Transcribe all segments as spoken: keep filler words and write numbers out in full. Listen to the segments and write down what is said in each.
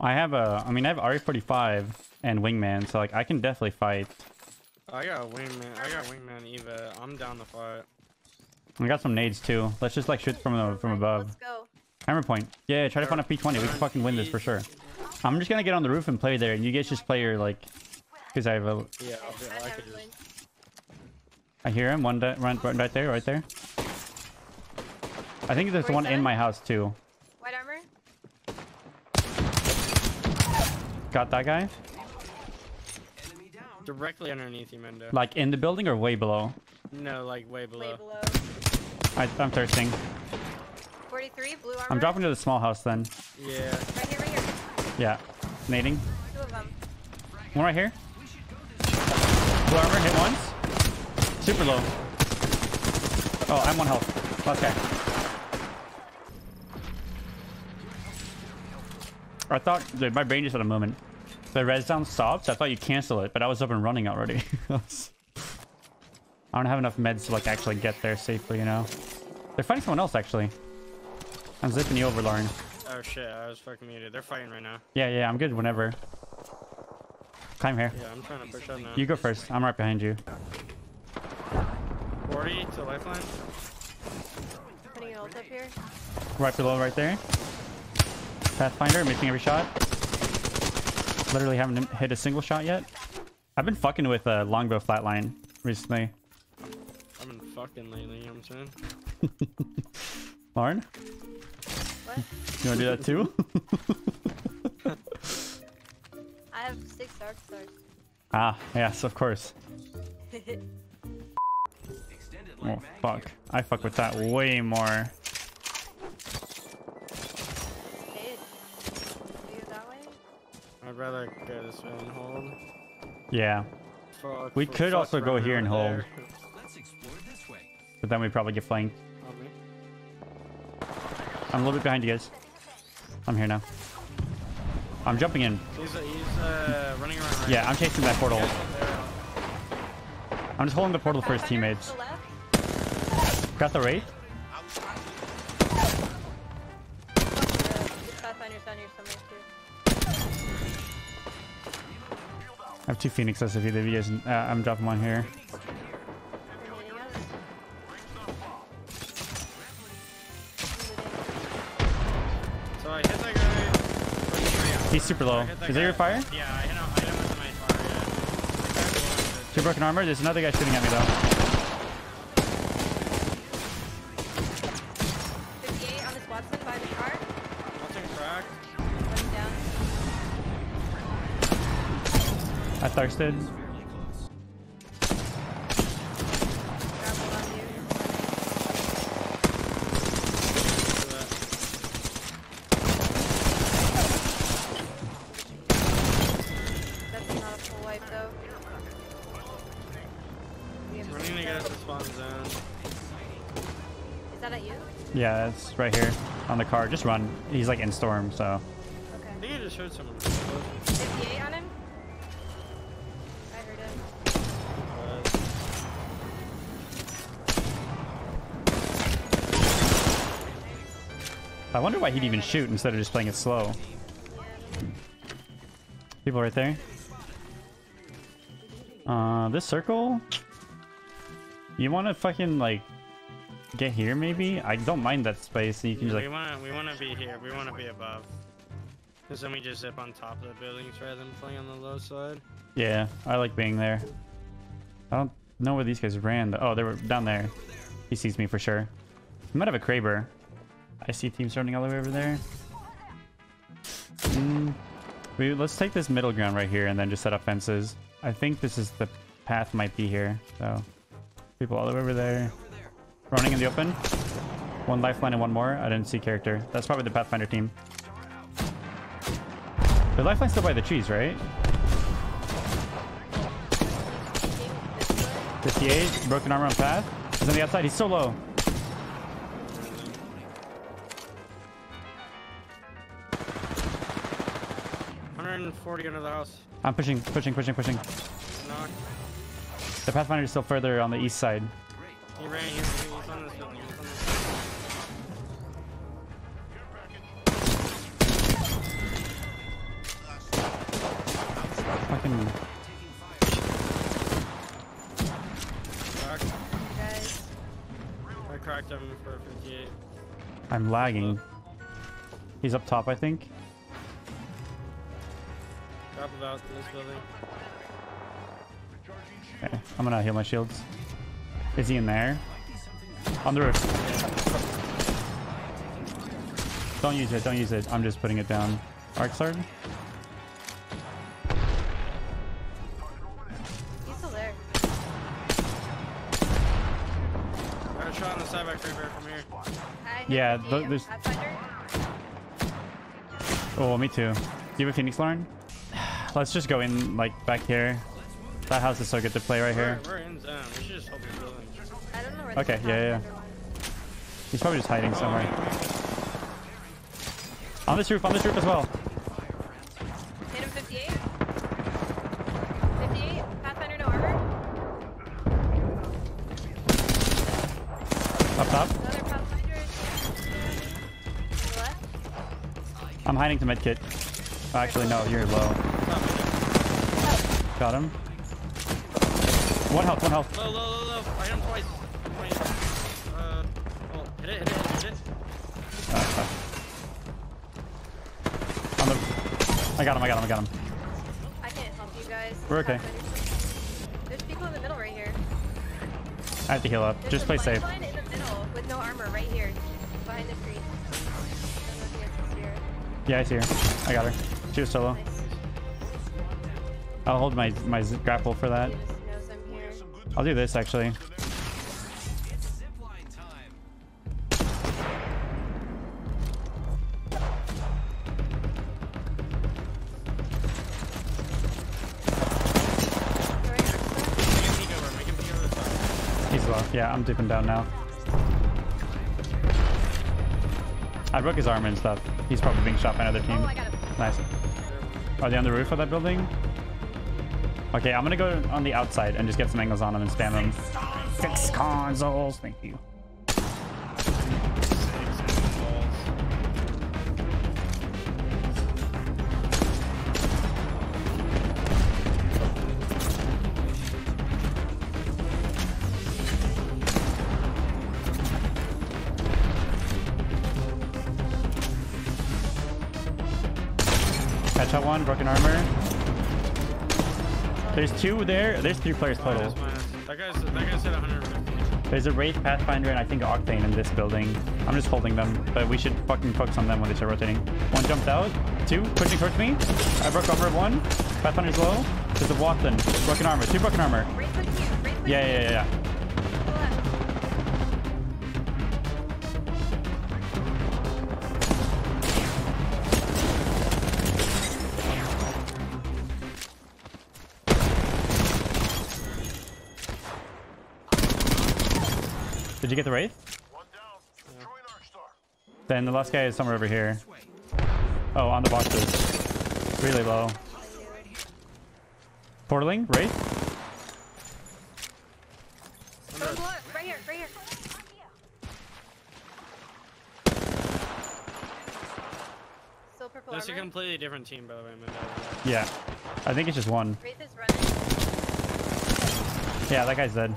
I have a, I mean, I have R E forty-five and Wingman, so like I can definitely fight. I got Wingman. I got Wingman Eva. I'm down to fight. I got some nades too. Let's just like shoot from the, from above. Let's go. Hammer point. Yeah, try to find a P twenty. We can fucking win this for sure. I'm just gonna get on the roof and play there, and you guys just play your like, because I have a. Yeah, I'll be, I could just. I hear him. One run right there, right there. I think there's one in my house too. White armor. Got that guy. Directly underneath you, Mendo. Like in the building or way below? No, like way below. Way below. I, I'm thirsting. forty-three, blue armor. I'm dropping to the small house then. Yeah. Right here, right here. Yeah. Nading. Two of them. One right here. Blue armor, hit once. Super low. Oh, I'm one health. Okay. I thought, dude, my brain just had a moment. The res down stopped. I thought you'd cancel it, but I was up and running already. I don't have enough meds to like actually get there safely, you know. They're fighting someone else actually. I'm zipping you over, Lauren. Oh shit, I was fucking muted. They're fighting right now. Yeah, yeah, I'm good whenever. Climb here. Yeah, I'm trying to push up now. You go first. I'm right behind you. forty to lifeline. Putting an ult up here. Right below, right there. Pathfinder, missing every shot. Literally haven't hit a single shot yet. I've been fucking with uh, Longbow Flatline recently. I've been fucking lately, you know what I'm saying? Lauren? What? You wanna do that too? I have six dark stars. Ah, yes, of course. Oh, fuck. I fuck with that way more. I'd rather go this way and hold. Yeah. Fuck, we could also go here and hold. Let's explore this way. But then we'd probably get flanked. I'm a little bit behind you guys. I'm here now. I'm jumping in. He's, uh, he's uh, running around right. Yeah, I'm chasing that portal. I'm just holding the portal for his teammates. Got the Wraith. I have two Phoenixes if either of you guys. Uh, I'm dropping one here. So I hit that guy. He's super low. Is that your fire? Yeah, I hit him. I hit him with my fire. Yeah. Two broken armor. There's another guy shooting at me though. fifty-eight on this Watson by the car. Watson crack. One down. I thirsted. That's not a full wipe though. We're gonna get us the spawn zone. Is that at you? Yeah, it's right here on the car. Just run. He's like in storm, so. Okay. I think I just heard someone. fifty-eight on him? I wonder why he'd even shoot instead of just playing it slow. People right there. Uh, this circle? You want to fucking, like, get here maybe? I don't mind that space. You can just, like... We want to we want to be here. We want to be above. Because then we just zip on top of the buildings rather than playing on the low side. Yeah, I like being there. I don't know where these guys ran. Oh, they were down there. He sees me for sure. He might have a Kraber. I see teams running all the way over there. Mm. We, let's take this middle ground right here and then just set up fences. I think this is the path might be here. So people all the way over there. Running in the open. One lifeline and one more. I didn't see character. That's probably the Pathfinder team. The lifeline's still by the trees, right? fifty-eight. Broken armor on path. He's on the outside. He's so low. one forty under the house. I'm pushing, pushing, pushing, pushing. Knock. The Pathfinder is still further on the east side. He ran, he, he was on this building. He was on this fucking. Cracked. Guys. I cracked him for fifty-eight. I'm lagging. He's up top, I think. Drop about in this building. Okay, I'm gonna heal my shields. Is he in there? On the roof. Don't use it, don't use it. I'm just putting it down. Arc Sword? He's still there. I got a shot on the side by Kraber from here. I yeah, the, there's... Oh, me too. Do you have a Phoenix, Lauren? Let's just go in, like, back here. That house is so good to play right here. We're, we're in zone. We should just hold the building. I don't know where okay, yeah, yeah. He's probably just hiding oh, somewhere. Man. On this roof, on this roof as well. Hit him fifty-eight. fifty-eight. Pathfinder, no armor. Up top. Another Pathfinder. What? I'm hiding to medkit. Oh, actually, no, you're low. Got him. One health, one health. Low, low, low, low. I hit him twice. Uh, oh, hit it, hit it, hit it. Oh, fuck. On the... I got him, I got him, I got him. I can't help you guys. We're okay. There's people in the middle right here. I have to heal up. There's Just play safe. There's a blind line in the middle with no armor right here. Behind the tree. Yeah, I see her. I got her. She was solo. Nice. I'll hold my, my grapple for that. I'll do this actually. He's low. Yeah, I'm dipping down now. I broke his armor and stuff. He's probably being shot by another team. Nice. Are they on the roof of that building? Okay, I'm gonna go on the outside and just get some angles on him and spam him. Six consoles, thank you. Headshot one, broken armor. There's two there. There's three players total. Oh, that guy's, that guy's at one fifty. There's a Wraith, Pathfinder, and I think Octane in this building. I'm just holding them, but we should fucking focus on them when they start rotating. One jumped out. Two pushing towards me. I broke armor of one. Pathfinder's low. There's a Watson. Broken armor. Two broken armor. Wraith pushing you. Wraith pushing yeah, yeah, yeah, Did you get the Wraith? One down. Yeah. Then the last guy is somewhere over here. Oh, on the boxes. Really low. Portaling? Wraith? Oh, right here, right here. Still purple That's armor? A completely different team, by the way. Mendo. Yeah. I think it's just one. Wraith is running. Yeah, that guy's dead.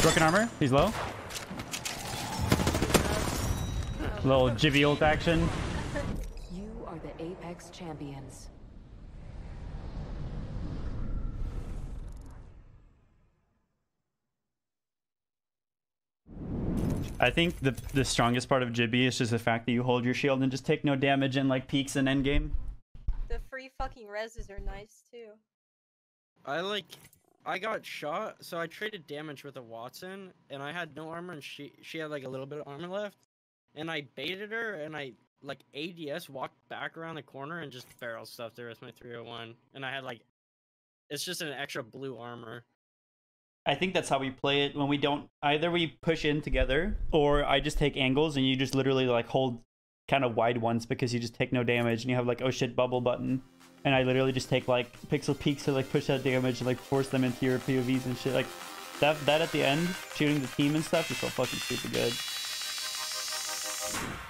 Broken armor, he's low. Little Gibby ult action. You are the Apex Champions. I think the the strongest part of Gibby is just the fact that you hold your shield and just take no damage in like peaks and endgame. The free fucking reses are nice too. I like. I got shot, so I traded damage with a Watson, and I had no armor, and she she had like a little bit of armor left, and I baited her, and I like A D S walked back around the corner and just barrel stuffed her with my three oh one, and I had like, it's just an extra blue armor. I think that's how we play it when we don't either we push in together or I just take angles and you just literally like hold kind of wide ones because you just take no damage and you have like oh shit bubble button. And I literally just take like pixel peaks to like push that damage and like force them into your P O Vs and shit. Like that that at the end, shooting the team and stuff is so fucking super good.